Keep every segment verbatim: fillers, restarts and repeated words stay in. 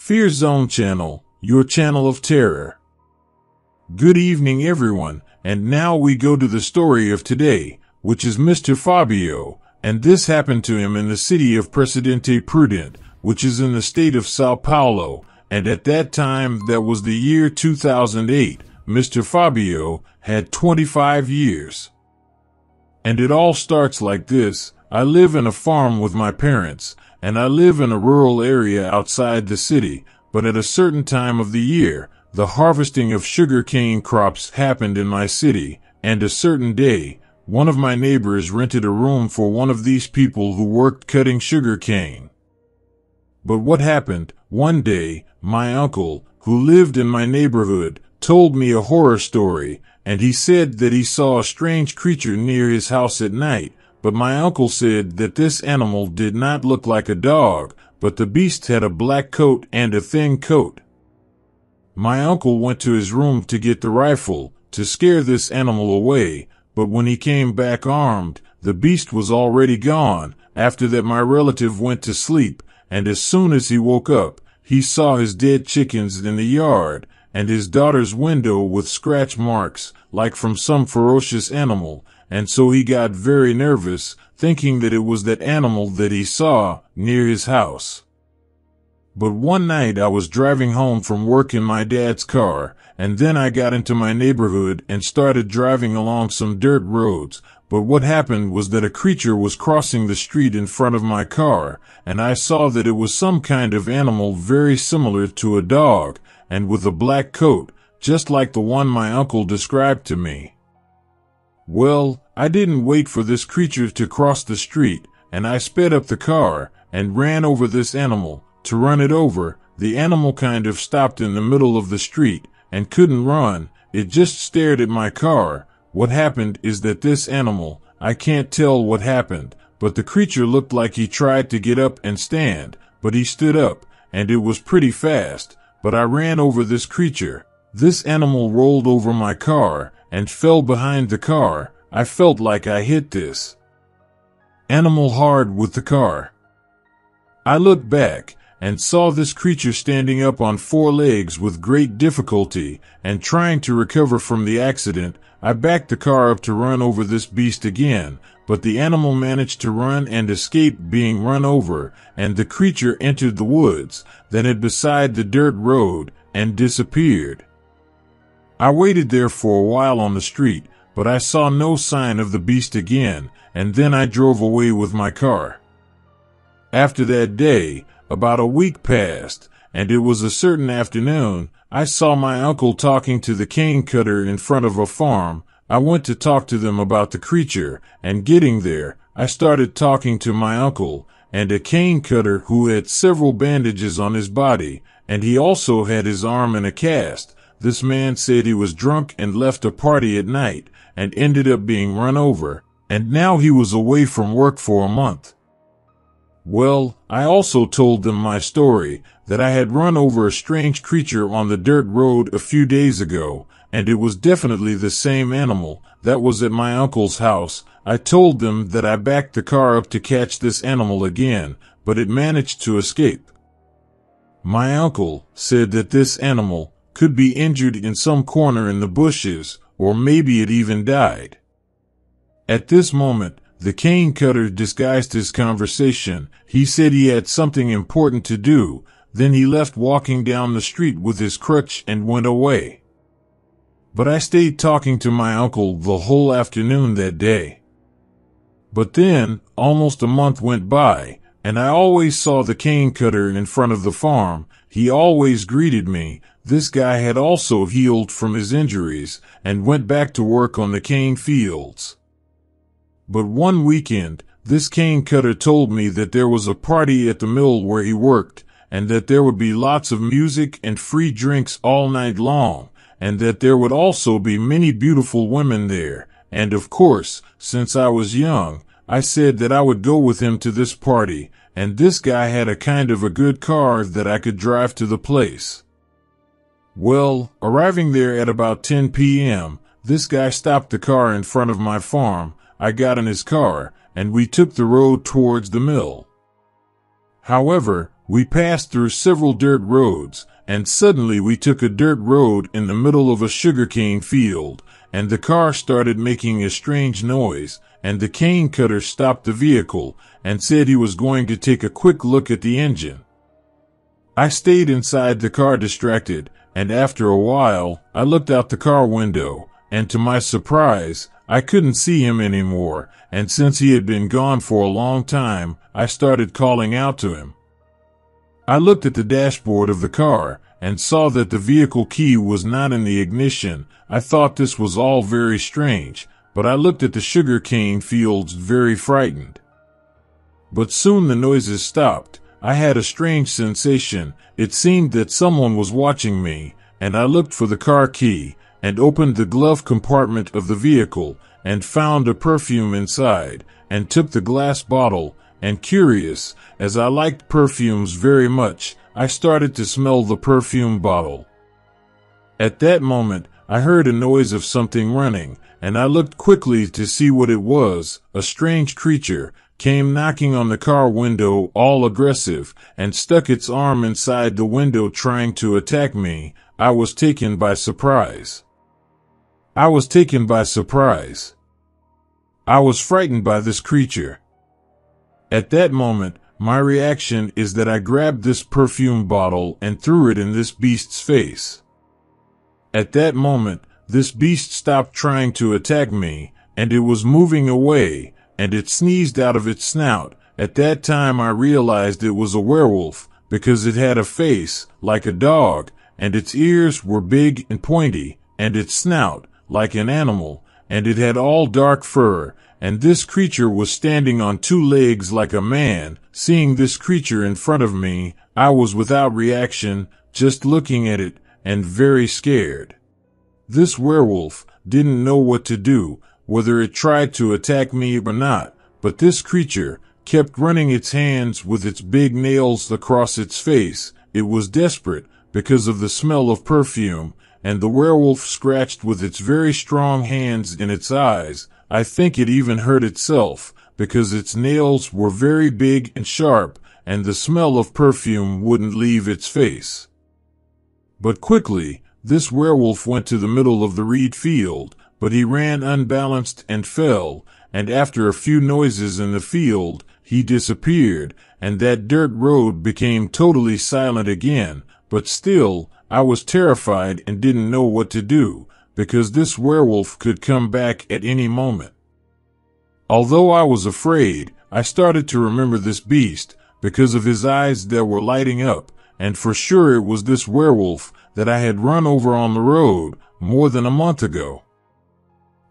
Fear Zone Channel, your channel of terror. Good evening, everyone, and now we go to the story of today, which is Mister Fabio, and this happened to him in the city of Presidente Prudent, which is in the state of Sao Paulo, and at that time, that was the year two thousand eight, Mister Fabio had twenty-five years. And it all starts like this. I live in a farm with my parents, and I live in a rural area outside the city, but at a certain time of the year, the harvesting of sugarcane crops happened in my city, and a certain day, one of my neighbors rented a room for one of these people who worked cutting sugarcane. But what happened? One day, my uncle, who lived in my neighborhood, told me a horror story, and he said that he saw a strange creature near his house at night. But my uncle said that this animal did not look like a dog, but the beast had a black coat and a thin coat. My uncle went to his room to get the rifle, to scare this animal away, but when he came back armed, the beast was already gone. After that, my relative went to sleep, and as soon as he woke up, he saw his dead chickens in the yard, and his daughter's window with scratch marks, like from some ferocious animal, and so he got very nervous, thinking that it was that animal that he saw near his house. But one night I was driving home from work in my dad's car, and then I got into my neighborhood and started driving along some dirt roads, but what happened was that a creature was crossing the street in front of my car, and I saw that it was some kind of animal very similar to a dog, and with a black coat, just like the one my uncle described to me. Well, I didn't wait for this creature to cross the street, and I sped up the car and ran over this animal. To run it over, the animal kind of stopped in the middle of the street and couldn't run. It just stared at my car. What happened is that this animal, I can't tell what happened, but the creature looked like he tried to get up and stand, but he stood up, and it was pretty fast, but I ran over this creature. This animal rolled over my car and fell behind the car. I felt like I hit this animal hard with the car. I looked back and saw this creature standing up on four legs with great difficulty and trying to recover from the accident. I backed the car up to run over this beast again, but the animal managed to run and escape being run over, and the creature entered the woods that had beside the dirt road and disappeared. I waited there for a while on the street, but I saw no sign of the beast again, and then I drove away with my car. After that day, about a week passed, and it was a certain afternoon, I saw my uncle talking to the cane cutter in front of a farm. I went to talk to them about the creature, and getting there, I started talking to my uncle, and a cane cutter who had several bandages on his body, and he also had his arm in a cast. This man said he was drunk and left a party at night and ended up being run over, and now he was away from work for a month. Well, I also told them my story, that I had run over a strange creature on the dirt road a few days ago, and it was definitely the same animal that was at my uncle's house. I told them that I backed the car up to catch this animal again, but it managed to escape. My uncle said that this animal could be injured in some corner in the bushes, or maybe it even died. At this moment, the cane cutter disguised his conversation. He said he had something important to do, then he left walking down the street with his crutch and went away. But I stayed talking to my uncle the whole afternoon that day. But then, almost a month went by, and I always saw the cane cutter in front of the farm. He always greeted me. This guy had also healed from his injuries and went back to work on the cane fields. But one weekend, this cane cutter told me that there was a party at the mill where he worked, and that there would be lots of music and free drinks all night long, and that there would also be many beautiful women there. And of course, since I was young, I said that I would go with him to this party, and this guy had a kind of a good car that I could drive to the place. Well, arriving there at about ten p m, this guy stopped the car in front of my farm. I got in his car, and we took the road towards the mill. However, we passed through several dirt roads, and suddenly we took a dirt road in the middle of a sugarcane field, and the car started making a strange noise, and the cane cutter stopped the vehicle and said he was going to take a quick look at the engine. I stayed inside the car distracted, and after a while, I looked out the car window, and to my surprise, I couldn't see him anymore, and since he had been gone for a long time, I started calling out to him. I looked at the dashboard of the car and saw that the vehicle key was not in the ignition. I thought this was all very strange, but I looked at the sugarcane fields very frightened. But soon the noises stopped. I had a strange sensation. It seemed that someone was watching me, and I looked for the car key and opened the glove compartment of the vehicle and found a perfume inside and took the glass bottle, and curious, as I liked perfumes very much, I started to smell the perfume bottle. At that moment, I heard a noise of something running, and I looked quickly to see what it was. A strange creature came knocking on the car window, all aggressive, and stuck its arm inside the window trying to attack me. I was taken by surprise. I was taken by surprise. I was frightened by this creature. At that moment, my reaction is that I grabbed this perfume bottle and threw it in this beast's face. At that moment, this beast stopped trying to attack me, and it was moving away, and it sneezed out of its snout. At that time, I realized it was a werewolf, because it had a face like a dog, and its ears were big and pointy, and its snout like an animal, and it had all dark fur. And this creature was standing on two legs like a man. Seeing this creature in front of me, I was without reaction, just looking at it, and very scared. This werewolf didn't know what to do, whether it tried to attack me or not, but this creature kept running its hands with its big nails across its face. It was desperate because of the smell of perfume, and the werewolf scratched with its very strong hands in its eyes. I think it even hurt itself, because its nails were very big and sharp, and the smell of perfume wouldn't leave its face. But quickly, this werewolf went to the middle of the reed field, but he ran unbalanced and fell, and after a few noises in the field, he disappeared, and that dirt road became totally silent again. But still, I was terrified and didn't know what to do, because this werewolf could come back at any moment. Although I was afraid, I started to remember this beast because of his eyes that were lighting up, and for sure it was this werewolf that I had run over on the road more than a month ago.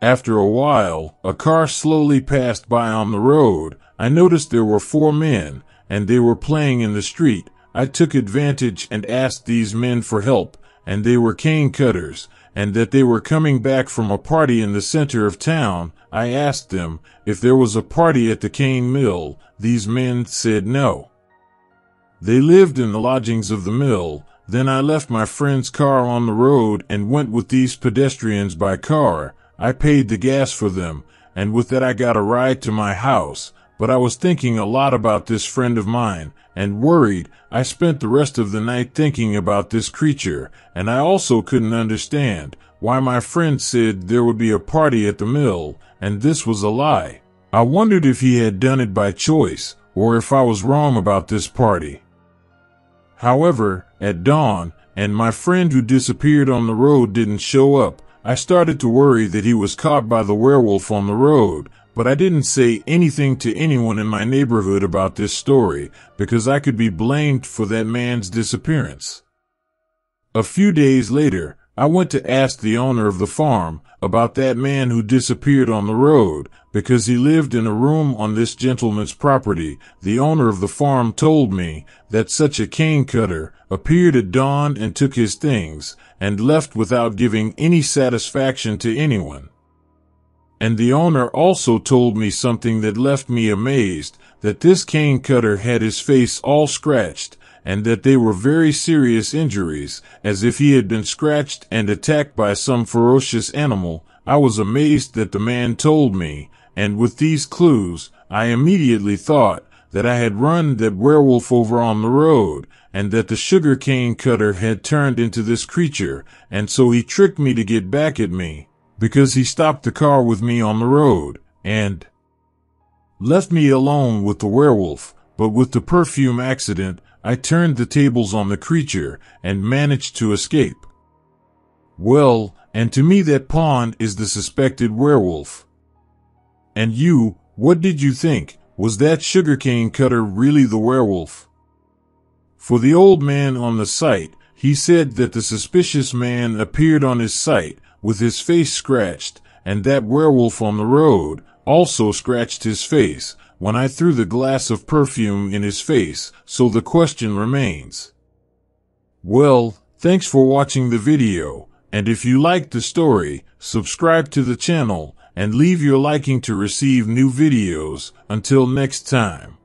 After a while, a car slowly passed by on the road. I noticed there were four men, and they were playing in the street. I took advantage and asked these men for help, and they were cane cutters, and that they were coming back from a party in the center of town. I asked them if there was a party at the cane mill. These men said no. They lived in the lodgings of the mill. Then I left my friend's car on the road and went with these pedestrians by car. I paid the gas for them, and with that I got a ride to my house. But I was thinking a lot about this friend of mine, and worried. I spent the rest of the night thinking about this creature, and I also couldn't understand why my friend said there would be a party at the mill, and this was a lie. I wondered if he had done it by choice, or if I was wrong about this party. However, at dawn, and my friend who disappeared on the road didn't show up, I started to worry that he was caught by the werewolf on the road. But I didn't say anything to anyone in my neighborhood about this story, because I could be blamed for that man's disappearance. A few days later, I went to ask the owner of the farm about that man who disappeared on the road, because he lived in a room on this gentleman's property. The owner of the farm told me that such a cane cutter appeared at dawn and took his things and left without giving any satisfaction to anyone. And the owner also told me something that left me amazed, that this cane cutter had his face all scratched, and that they were very serious injuries, as if he had been scratched and attacked by some ferocious animal. I was amazed that the man told me, and with these clues, I immediately thought that I had run that werewolf over on the road, and that the sugar cane cutter had turned into this creature, and so he tricked me to get back at me, because he stopped the car with me on the road, and left me alone with the werewolf. But with the perfume accident, I turned the tables on the creature, and managed to escape. Well, and to me that pond is the suspected werewolf. And you, what did you think? Was that sugarcane cutter really the werewolf? For the old man on the site, he said that the suspicious man appeared on his site, with his face scratched, and that werewolf on the road also scratched his face, when I threw the glass of perfume in his face, so the question remains. Well, thanks for watching the video, and if you liked the story, subscribe to the channel, and leave your liking to receive new videos. Until next time.